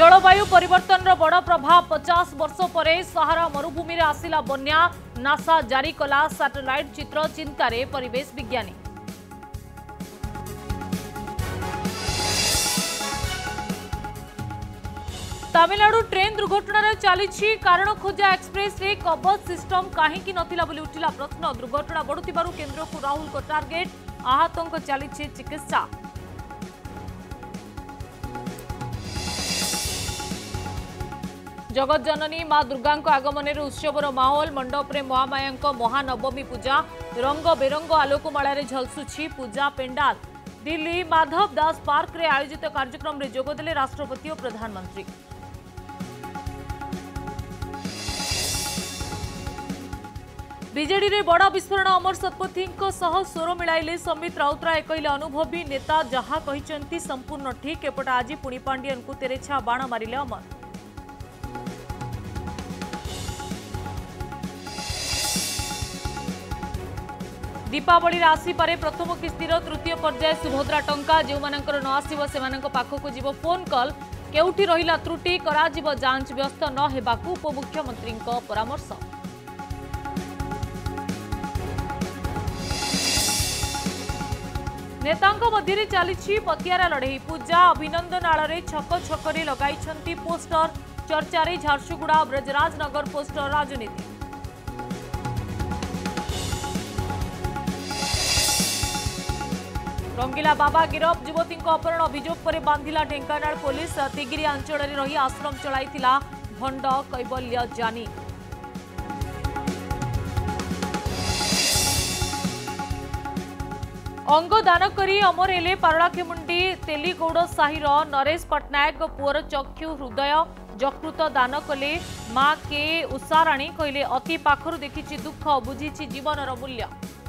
जलवायु परिवर्तन बड़ प्रभाव 50 वर्ष पर सहारा मरुभूमि आसिला बन्या नासा जारी कला सैटेलाइट चित्र चिंतार परिवेश विज्ञानी। तमिलनाडु ट्रेन दुर्घटना चली कारण खोजा एक्सप्रेस रे कवच सिस्टम कहीं नथिला बोली उठिला प्रश्न। दुर्घटना बढ़ुतिबारु केंद्र को राहुल को टार्गेट आहतों चली चिकित्सा। जगत जननी मां दुर्गा आगमन उत्सव माहौल मंडप रे महामाया महानवमी पूजा रंग बेरंग आलोकमाल झलसुची पूजा पेंडाल। दिल्ली माधव दास पार्क रे आयोजित कार्यक्रम में जोगदेले राष्ट्रपति और प्रधानमंत्री। बीजेडी रे बड़ा विस्फोरण अमर शतपथी स्वर मिले संबित राउतराय कहले अनुभवी नेता जहा कहते संपूर्ण ठीक। एपट आज पुणी पांडियन को तेरेछा बाण मारे अमर। दीपावली आसपे प्रथम किस्तिर तृतीय पर्याय सुभद्रा टंका जो न आसव से जीव फोन कल केउठी रहिला त्रुटि कराजिबो जांच व्यस्त न हेबाकू उपमुख्यमंत्री परामर्श। नेतांक मध्यरे चली पतियारा लड़े पूजा अभिनंदन आड़ छक छकरे लगाई पोस्टर चर्चा रे झारसुगुड़ा ब्रजराजनगर पोस्टर राजनीति। रंगीला बाबा गिरफ युवती अपहरण अभियोग पर बांधिला ढेंकानाल पुलिस। तिगिरी अंचल में रही आश्रम चलाइथिला भंड कैवल्य जानी। अंग दान करी अमर एले पारलाखेमुंडी तेलीगौड़ साहिर नरेश पट्टनायक पुअर चक्षु हृदय जकृत दान कले। मां के उषाराणी कहले अति पाखर देखी दुख बुझी जीवनर मूल्य।